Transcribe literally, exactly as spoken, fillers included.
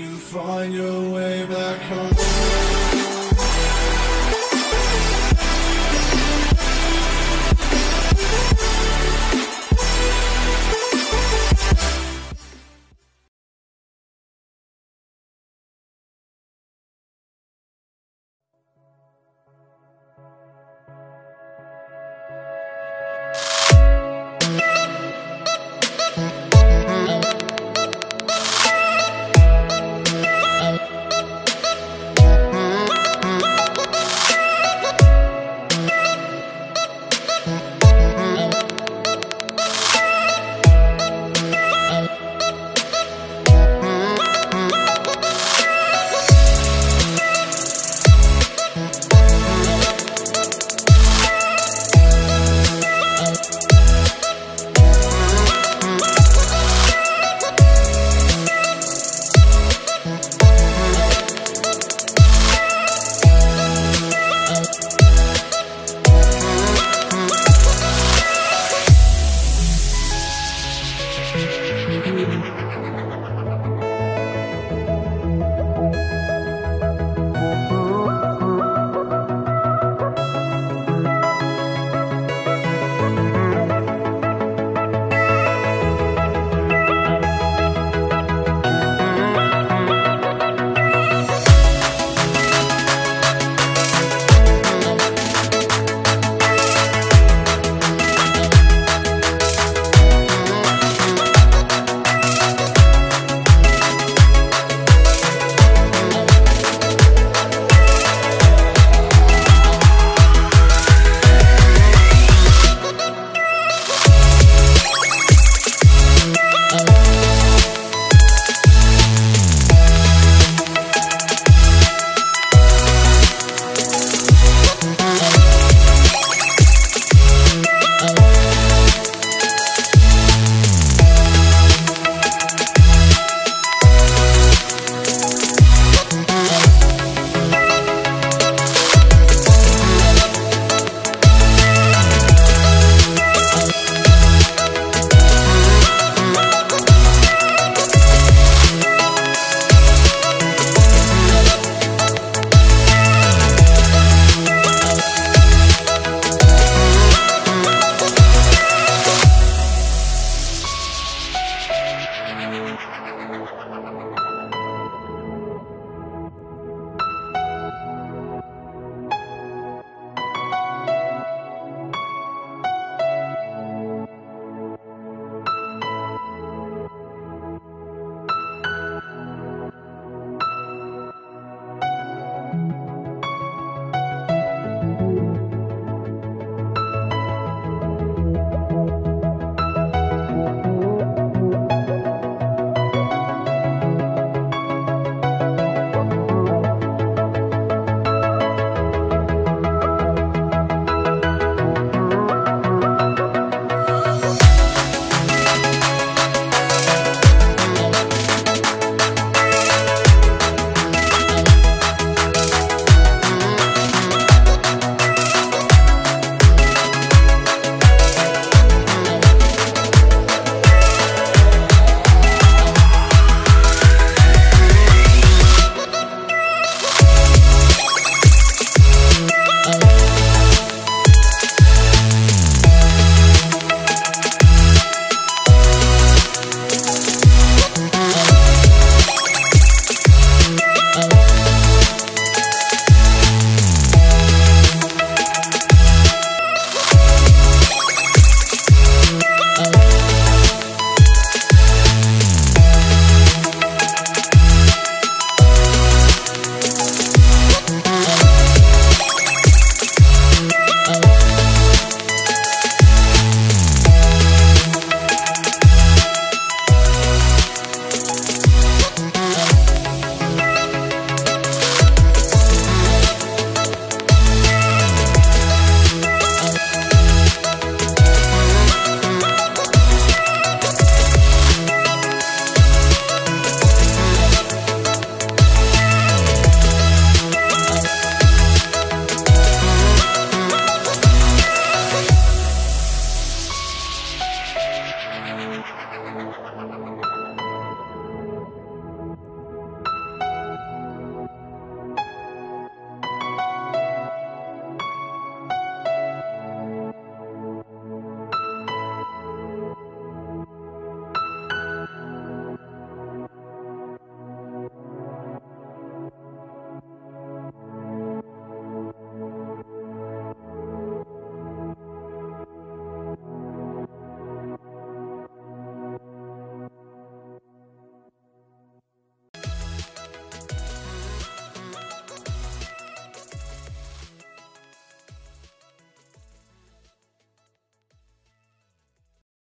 you find your way back home?